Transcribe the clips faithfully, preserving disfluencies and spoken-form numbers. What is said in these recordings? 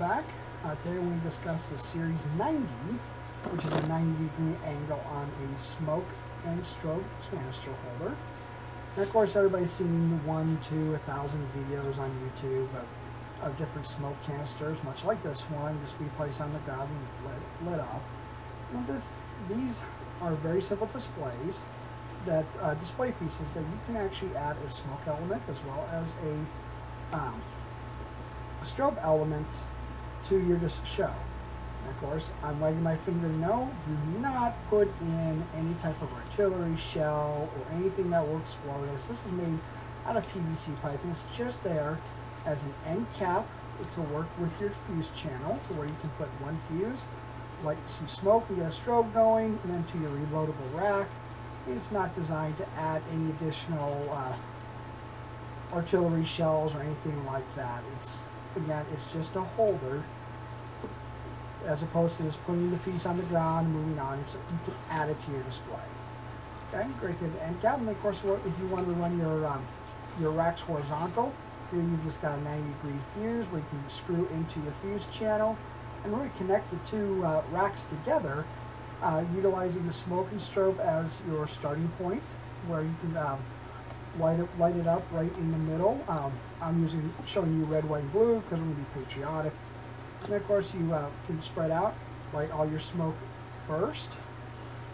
back. Uh, today we're going to discuss the Series ninety, which is a ninety degree angle on a smoke and strobe canister holder. And of course, everybody's seen one, two, a thousand videos on YouTube of, of different smoke canisters, much like this one, just be placed on the ground and lit, lit up. And this, these are very simple displays, that uh, display pieces that you can actually add a smoke element as well as a um, strobe element to your just show. And of course, I'm wagging my finger no, do not put in any type of artillery shell or anything that will explode this. This is made out of P V C piping. It's just there as an end cap to work with your fuse channel, to where you can put one fuse, light some smoke, you get a strobe going, and then to your reloadable rack. It's not designed to add any additional uh, artillery shells or anything like that. It's, again, it's just a holder, as opposed to just putting the piece on the ground and moving on, so you can add it to your display. Okay, great thing to end cap. And of course, if you want to run your um, your racks horizontal, here you've just got a ninety degree fuse where you can screw into your fuse channel and really connect the two uh, racks together, uh, utilizing the smoke and strobe as your starting point, where you can um, light, it, light it up right in the middle. Um, I'm using showing you red, white, and blue because I'm going to be patriotic. And of course, you uh, can spread out, light all your smoke first.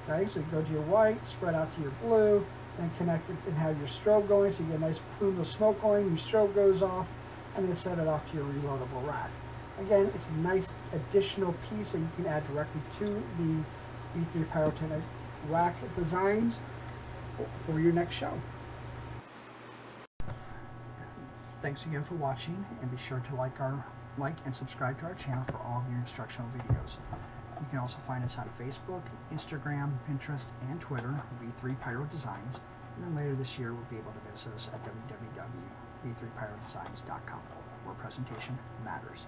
Okay, so you go to your white, spread out to your blue, and connect it and have your strobe going, so you get a nice plume of smoke going, your strobe goes off, and then set it off to your reloadable rack. Again, it's a nice additional piece that you can add directly to the V three Pyrotechnic rack designs for your next show. Thanks again for watching, and be sure to like our like and subscribe to our channel for all of your instructional videos. You can also find us on Facebook, Instagram, Pinterest, and Twitter, V three Pyro Designs. And then later this year, we'll be able to visit us at w w w dot v three pyro designs dot com, where presentation matters.